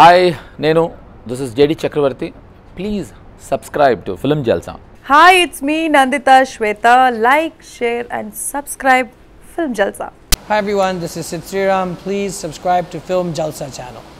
Hi, Nenu. This is JD Chakravarti. Please subscribe to Film Jalsa. Hi, it's me Nandita Shweta. Like, share and subscribe Film Jalsa. Hi everyone, this is Sitsriram. Please subscribe to Film Jalsa channel.